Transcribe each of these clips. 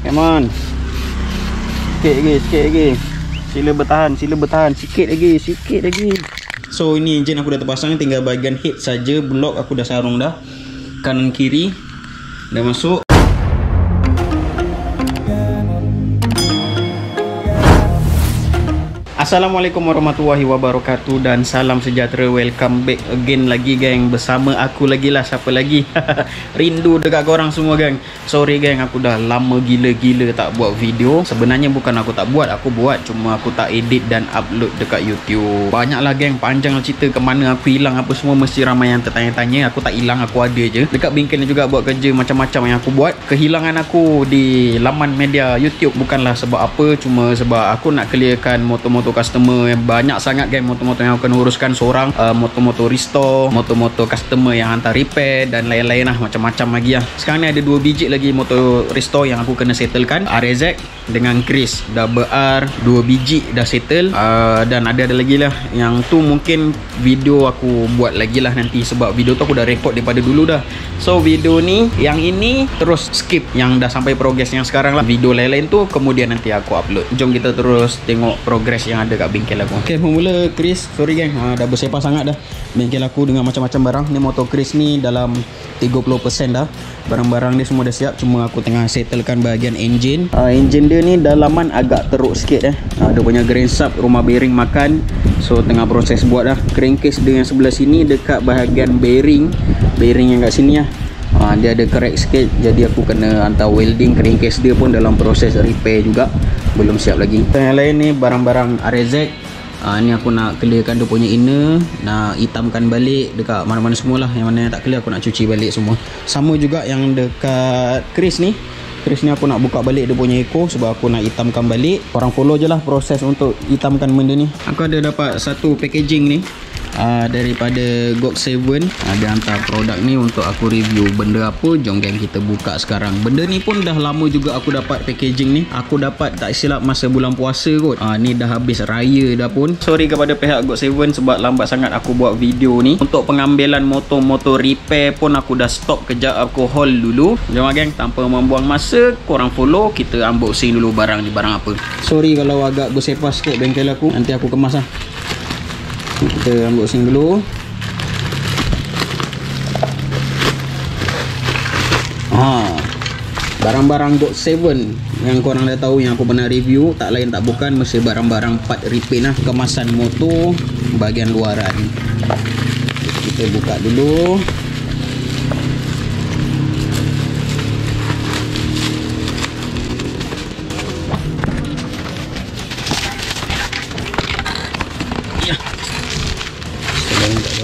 Come on. Sikit lagi sila bertahan sikit lagi So ini enjin aku dah terpasang, tinggal bahagian head saja. Blok aku dah sarung dah, kanan kiri dah masuk. Assalamualaikum warahmatullahi wabarakatuh dan salam sejahtera. Welcome back again lagi gang, bersama aku lagi lah, siapa lagi. Rindu dekat korang semua gang. Sorry gang, aku dah lama gila-gila tak buat video. Sebenarnya bukan aku tak buat, aku buat, cuma aku tak edit dan upload dekat YouTube. Banyak lah gang, panjang cerita ke mana aku hilang apa semua. Mesti ramai yang tertanya-tanya. Aku tak hilang, aku ada je. Dekat bengkel ni juga buat kerja macam-macam yang aku buat. Kehilangan aku di laman media YouTube bukanlah sebab apa, cuma sebab aku nak clearkan motor-motor customer yang banyak sangat guys. Motor-motor yang akan uruskan seorang, motor-motor restore, motor-motor customer yang hantar repair dan lain-lain lah, macam-macam lagi lah. Sekarang ni ada 2 biji lagi motor restore yang aku kena settlekan, RAZ dengan Kriss. Double R 2 biji dah settle, dan ada lagi lah yang tu mungkin video aku buat lagi lah nanti, sebab video tu aku dah record daripada dulu dah. So video ni, yang ini terus skip yang dah sampai progress yang sekarang lah. Video lain-lain tu kemudian nanti aku upload. Jom kita terus tengok progress yang ada kat bengkel aku. Ok, memula Kriss. Sorry gang, dah bersepah sangat dah bengkel aku dengan macam-macam barang. Ni motor Kriss ni dalam 30% dah. Barang-barang dia semua dah siap, cuma aku tengah settlekan bahagian enjin. Enjin dia ni dalaman agak teruk sikit dia punya grain sub, rumah bearing makan. So tengah proses buat dah. Crankcase dia yang sebelah sini dekat bahagian bearing, bearing yang kat sini lah, dia ada crack sikit, jadi aku kena hantar welding. Crankcase dia pun dalam proses repair juga, belum siap lagi. Yang lain ni barang-barang RAZ. Ni aku nak clearkan dia punya inner, nak hitamkan balik dekat mana-mana semualah. Yang mana yang tak clear aku nak cuci balik semua. Sama juga yang dekat Kriss ni. Kriss ni aku nak buka balik dia punya ekor sebab aku nak hitamkan balik. Korang follow je lah proses untuk hitamkan benda ni. Aku ada dapat satu packaging ni, daripada GOX7. Dia hantar produk ni untuk aku review. Benda apa? Jom gang kita buka sekarang. Benda ni pun dah lama juga aku dapat packaging ni. Aku dapat tak silap masa bulan puasa kot. Ni dah habis raya dah pun. Sorry kepada pihak GOX7 sebab lambat sangat aku buat video ni. Untuk pengambilan motor-motor repair pun aku dah stop kejap, aku hold dulu. Jom lah gang, tanpa membuang masa, korang follow, kita unboxing dulu barang ni barang apa. Sorry kalau agak bersepah sikit bengkel aku. Nanti aku kemas lah. Kita unboxing dulu. Barang-barang GOX7 yang korang dah tahu, yang aku pernah review. Tak lain tak bukan, mesti barang-barang part repaint lah. Kemasan motor bahagian luaran. Kita buka dulu.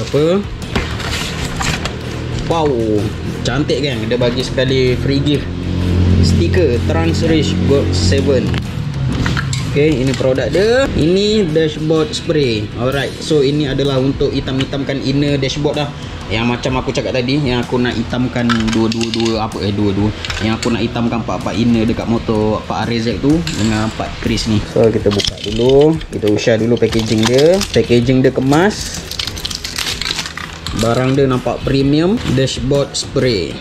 Apa? Wow, cantik kan? Dia bagi sekali free gift stiker Transrich Gold 7. Okay, ini produk dia. Ini dashboard spray. Alright, so ini adalah untuk hitam-hitamkan inner dashboard lah. Yang macam aku cakap tadi, yang aku nak hitamkan dua-dua. Yang aku nak hitamkan part-part inner dekat motor part RAZ tu dengan part Kriss ni. So kita buka dulu, kita usah dulu packaging dia. Packaging dia kemas. Barang dia nampak premium. Dashboard spray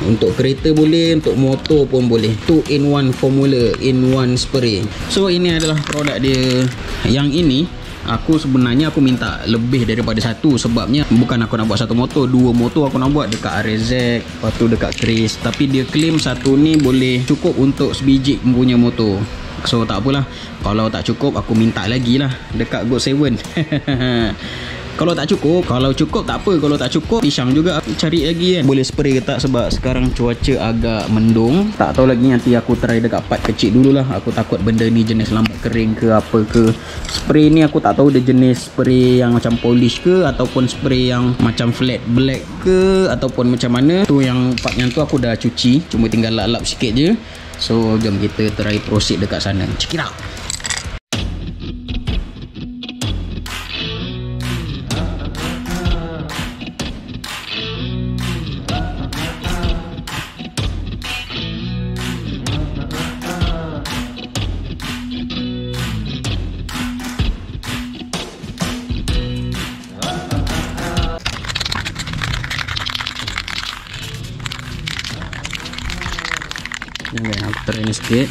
untuk kereta boleh, untuk motor pun boleh. 2-in-1 formula, in-1 spray. So ini adalah produk dia. Yang ini aku sebenarnya aku minta lebih daripada satu, sebabnya bukan aku nak buat satu motor, dua motor aku nak buat dekat RAZ, lepas tu dekat Kriss. Tapi dia claim satu ni boleh cukup untuk sebiji mempunyai motor. So tak apalah, kalau tak cukup aku minta lagi lah dekat GOX7. Kalau tak cukup, kalau cukup tak apa, kalau tak cukup pisang juga aku cari lagi kan. Boleh spray ke tak, sebab sekarang cuaca agak mendung. Tak tahu lagi, nanti aku try dekat part kecil dululah. Aku takut benda ni jenis lambat kering ke apa ke. Spray ni aku tak tahu dia jenis spray yang macam polish ke, ataupun spray yang macam flat black ke, ataupun macam mana. Tu yang part yang tu aku dah cuci, cuma tinggal lap-lap sikit je. So jom kita try proceed dekat sana. Check it out. ini aku putar ini sedikit.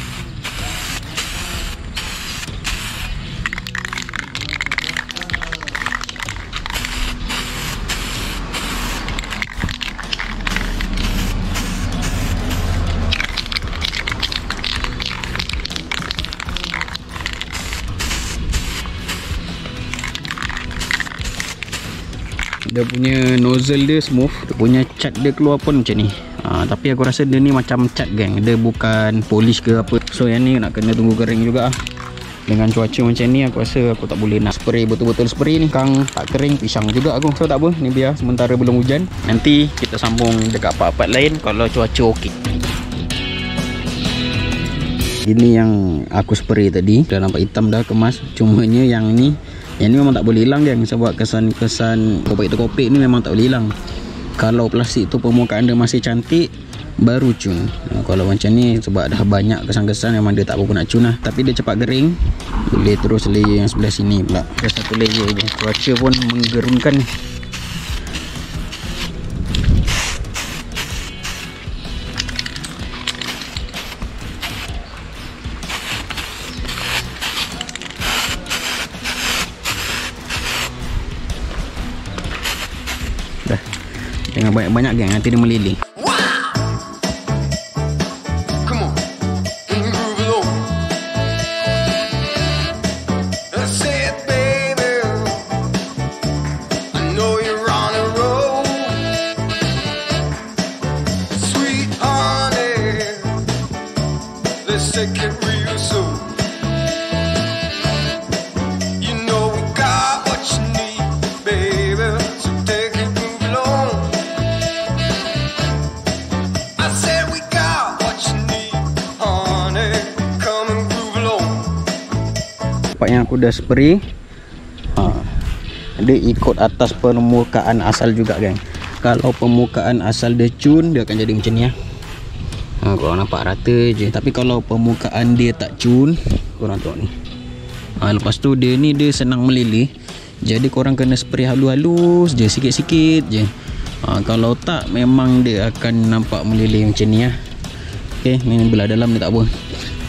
Dia punya nozzle dia smooth, dia punya cat dia keluar pun macam ni. Tapi aku rasa dia ni macam cat geng, dia bukan polish ke apa. So yang ni nak kena tunggu kering juga lah. Dengan cuaca macam ni aku rasa aku tak boleh nak spray betul-betul spray ni. Kang tak kering pisang juga aku. So tak apa, ni biar sementara belum hujan. Nanti kita sambung dekat part-part lain kalau cuaca okey. Ini yang aku spray tadi, dah nampak hitam dah kemas. Cumanya yang ni, yang ni memang tak boleh hilang kan, sebab kesan-kesan kopek-kopek ni memang tak boleh hilang. Kalau plastik tu permukaan dia masih cantik, baru cun. Kalau macam ni sebab dah banyak kesan-kesan, memang dia tak apa-apa nak cun lah. Tapi dia cepat kering, boleh terus layer yang sebelah sini pula. Ada satu layer je, cuaca pun menggerunkan. Jangan banyak-banyak geng, nanti dia meliling. Yang aku dah spray, dia ikut atas permukaan asal juga kan. Kalau permukaan asal dia cun, dia akan jadi macam ni lah. Korang nampak rata je. Tapi kalau permukaan dia tak cun, korang tengok ni, lepas tu dia ni dia senang meleleh. Jadi korang kena spray halus-halus je, sikit-sikit je. Kalau tak memang dia akan nampak meleleh macam ni lah. Ok, ni belah dalam ni tak apa.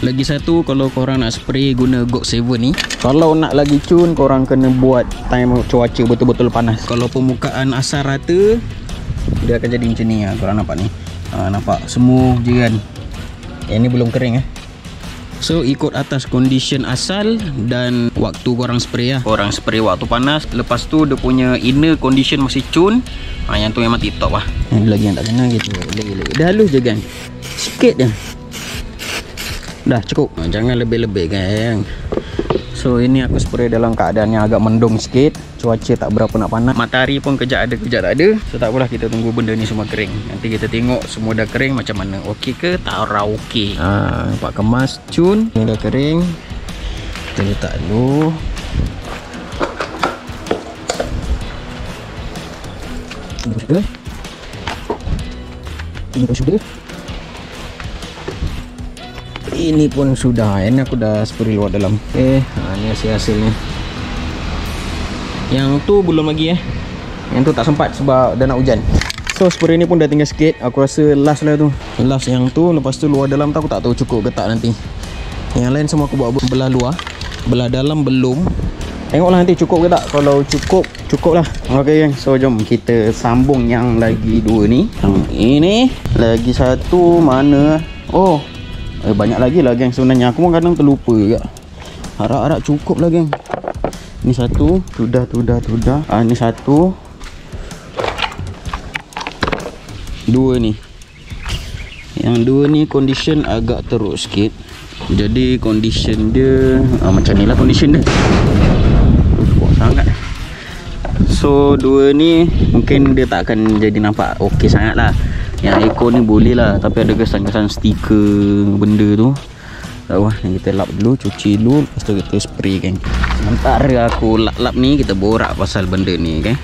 Lagi satu, kalau korang nak spray guna GOX7 ni, kalau nak lagi cun, korang kena buat time cuaca betul-betul panas. Kalau permukaan asal rata, dia akan jadi macam ni lah. Korang nampak ni, nampak smooth je kan. Yang ni belum kering eh. So ikut atas condition asal dan waktu korang spray lah. Korang spray waktu panas, lepas tu dia punya inner condition masih cun, yang tu memang tip top lah. Yang lagi yang tak kena gitu, dia halus je kan, sikit je. Dah cukup, jangan lebih-lebih kan. So ini aku spray dalam keadaan yang agak mendung sikit, cuaca tak berapa nak panas, matahari pun kejap ada kejap tak ada. So tak apalah, kita tunggu benda ni semua kering. Nanti kita tengok semua dah kering macam mana, okey ke tak raw okey. Nampak kemas cun, ni dah kering. Kita letak dulu. Ini pun sudah. Ini pun sudah. Ini aku dah spray luar dalam. Ni hasilnya. Yang tu belum lagi eh. Yang tu tak sempat sebab dah nak hujan. So spray ni pun dah tinggal sikit. Aku rasa last lah tu. Last yang tu, lepas tu luar dalam tu aku tak tahu cukup ke tak nanti. Yang lain semua aku buat belah luar, belah dalam belum. Tengoklah nanti cukup ke tak. Kalau cukup, cukup lah. Okey gang, so jom kita sambung yang lagi dua ni. Ini lagi satu mana? Oh, banyak lagi lah geng sebenarnya. Aku pun kadang terlupa juga. Harap-harap cukup lah geng. Ni satu, tu dah. Ni satu, dua ni. Yang dua ni condition agak teruk sikit. Jadi condition dia macam ni lah condition dia. Teruk sangat. So dua ni mungkin dia tak akan jadi nampak okey sangat lah. Yang ekor ni boleh lah, tapi ada kesan-kesan stiker benda tu. Wah, kita lap dulu, cuci dulu, lepas tu kita spray kan. Sementara aku lap-lap ni, kita borak pasal benda ni kan.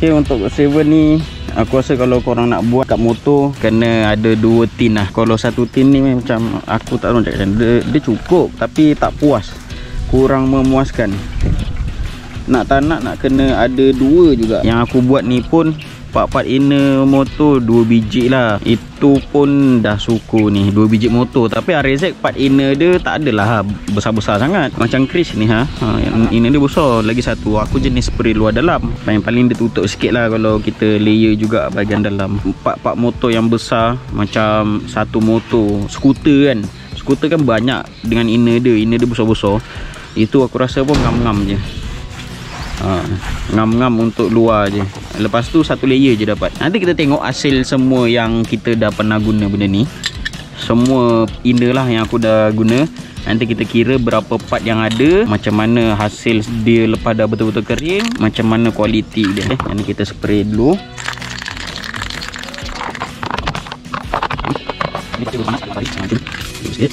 Okay, untuk GOX7 ni aku rasa kalau korang nak buat kat motor kena ada dua tin lah. Kalau satu tin ni macam aku tak tahu nak cakap, dia cukup tapi tak puas, kurang memuaskan. Nak tak nak kena ada dua juga. Yang aku buat ni pun part-part inner motor 2 biji lah. Itu pun dah syukur ni 2 biji motor. Tapi RAZ part inner dia tak adalah besar-besar sangat. Macam Kriss ni inner dia besar. Lagi satu, aku jenis spray luar dalam. Paling-paling dia tutup sikit lah kalau kita layer juga bahagian dalam. Part-part motor yang besar macam satu motor skuter kan. Skuter kan banyak dengan inner dia. Inner dia besar-besar. Itu aku rasa pun ngam-ngam je. Ngam-ngam untuk luar je. Lepas tu satu layer je dapat. Nanti kita tengok hasil semua yang kita dah pernah guna benda ni. Semua inner lah yang aku dah guna. Nanti kita kira berapa part yang ada, macam mana hasil dia lepas dah betul-betul kering, macam mana kualiti dia. Nanti kita spray dulu. Ini kita panas, tarik dulu ni.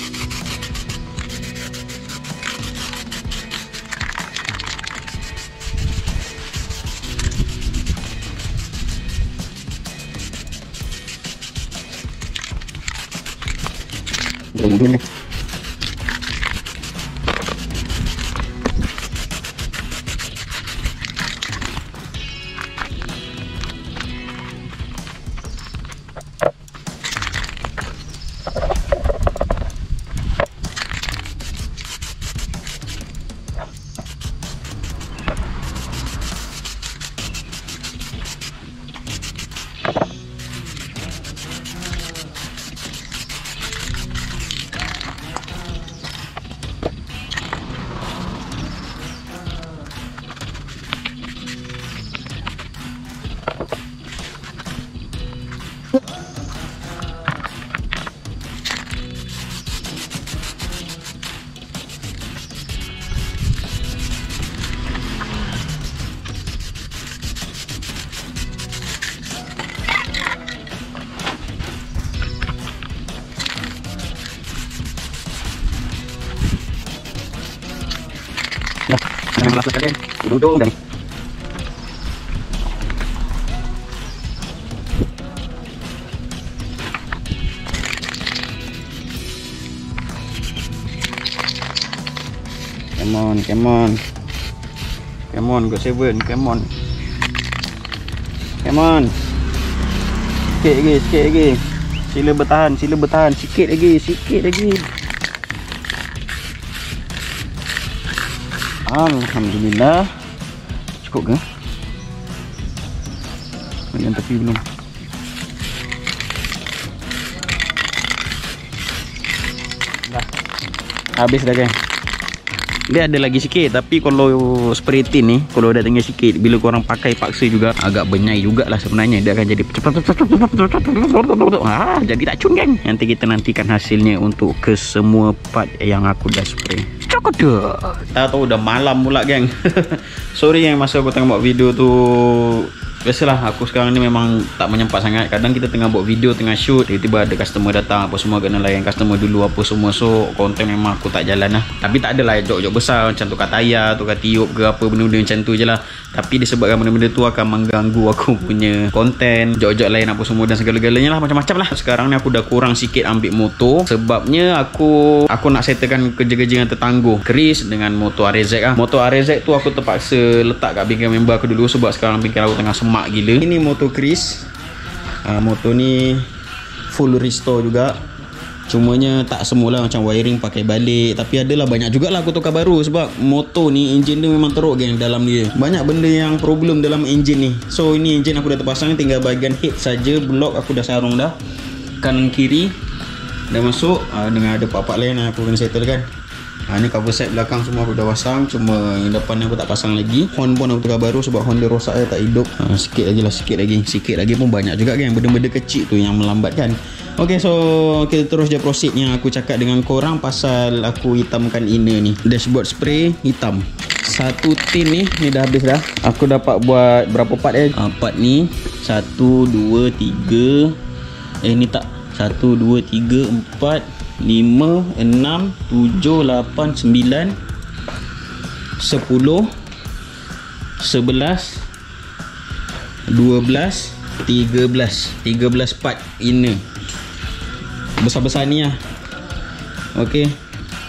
Masukkan dudung dan come on GOX7, come on sikit lagi sila bertahan sikit lagi Alhamdulillah. Cukup ke? Yang tepi belum. Dah. Habis dah kan. Dia ada lagi sikit, tapi kalau spray tin ni, kalau dah tinggal sikit, bila korang pakai paksa juga agak benyai jugalah sebenarnya. Dia akan jadi jadi racun kan. Nanti kita nantikan hasilnya untuk ke semua part yang aku dah spray. Cakap dah. Tak tahu dah malam pula gang. Sorry yang masa aku tengah buat video tu. Biasalah aku sekarang ni memang tak menyempat sangat. Kadang kita tengah buat video, tengah shoot, tiba-tiba ada customer datang apa semua, kena layan customer dulu apa semua. So konten memang aku tak jalan lah. Tapi tak adalah jok-jok besar macam tukar tayar, tukar tiup ke apa, benda-benda macam tu je lah. Tapi disebabkan benda-benda tu akan mengganggu aku punya konten, jok-jok lain apa semua dan segala-galanya lah, macam-macam lah. Sekarang ni aku dah kurang sikit ambil motor. Sebabnya aku nak settlekan kerja-kerja yang tertangguh Kriss dengan motor RAZ lah. Motor RAZ tu aku terpaksa letak kat bingkai member aku dulu, sebab sekarang bingkai aku tengah semak gila. Ini motor Kriss. Motor ni full restore juga. Cumanya tak semualah macam wiring pakai balik, tapi adalah banyak jugalah aku tukar baru. Sebab motor ni enjin dia memang teruk geng dalam dia. Banyak benda yang problem dalam enjin ni. So ini enjin aku dah terpasang, tinggal bahagian head saja. Blok aku dah sarung dah. Kanan kiri dah masuk. Dengan ada part-part lain yang aku kena settle kan. Ni cover set belakang semua aku dah pasang. Cuma yang depan aku tak pasang lagi. Horn pun aku tukar baru sebab horn dia rosak, dia tak hidup. Sikit lagi pun banyak juga kan benda-benda kecil tu yang melambatkan. Ok, so kita terus je proceed yang aku cakap dengan korang pasal aku hitamkan inner ni. Dashboard spray hitam. Satu tin ni dah habis dah. Aku dapat buat berapa part part ni 1, 2, 3. Ni tak 1, 2, 3, 4, 5, 6, 7, 8, 9, 10, 11, 12, 13 part inner besar-besar ni lah. Ok,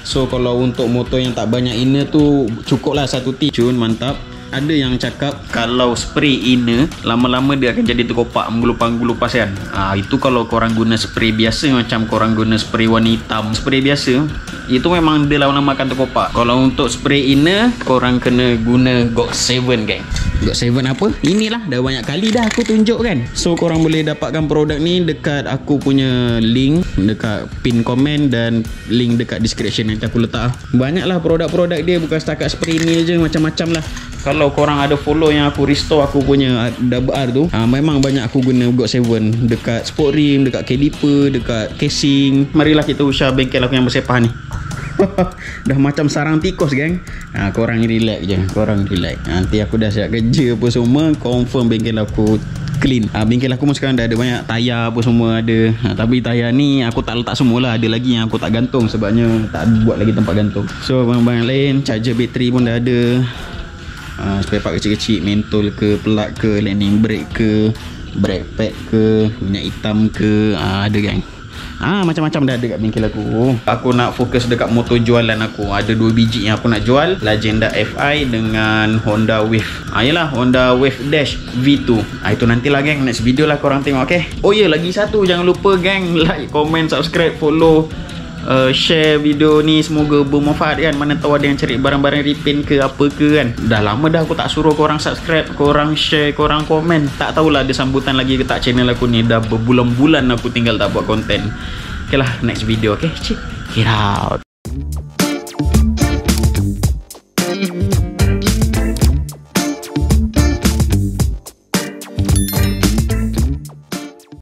so kalau untuk motor yang tak banyak inner tu cukup lah 1 tin. Cun mantap. Ada yang cakap kalau spray inner lama-lama dia akan jadi terkopak, menggulupas-gulupas kan. Itu kalau korang guna spray biasa, macam korang guna spray warna hitam, spray biasa, itu memang dia lama-lama akan terkopak. Kalau untuk spray inner, korang kena guna GOX7 geng. GOX7 apa? Inilah, dah banyak kali dah aku tunjuk kan. So korang boleh dapatkan produk ni dekat aku punya link, dekat pin komen dan link dekat description nanti aku letak. Banyaklah produk-produk dia, bukan setakat spray ni je, macam-macam lah. Kalau korang ada follow yang aku restore aku punya double R tu, memang banyak aku guna GOX7 dekat sport rim, dekat caliper, dekat casing. Marilah kita usah bengkel aku yang bersepah ni. Dah macam sarang tikus geng. Korang relax je, korang relax. Nanti aku dah siap kerja apa semua, confirm bengkel aku clean. Bengkel aku pun sekarang dah ada banyak tayar apa semua ada. Tapi tayar ni aku tak letak semualah, ada lagi yang aku tak gantung sebabnya tak buat lagi tempat gantung. So barang-barang lain, charger bateri pun dah ada. Spare part kecil-kecil, mentol ke, plug ke, landing brake ke, brake pad ke, minyak hitam ke, ada gang. Macam-macam dah ada kat bengkel aku. Aku nak fokus dekat motor jualan aku. Ada 2 biji yang aku nak jual, Lagenda FI dengan Honda Wave. Yalah, Honda Wave Dash V2. Itu nantilah gang, next video lah korang tengok, okay? Oh ya, lagi satu, jangan lupa gang, like, komen, subscribe, follow, share video ni, semoga bermanfaat kan. Mana tahu ada yang cari barang-barang repaint ke apa ke kan. Dah lama dah aku tak suruh korang subscribe, korang share, korang komen. Tak tahulah ada sambutan lagi ke tak channel aku ni. Dah berbulan-bulan aku tinggal tak buat konten. Okay lah, next video okay. Check it out.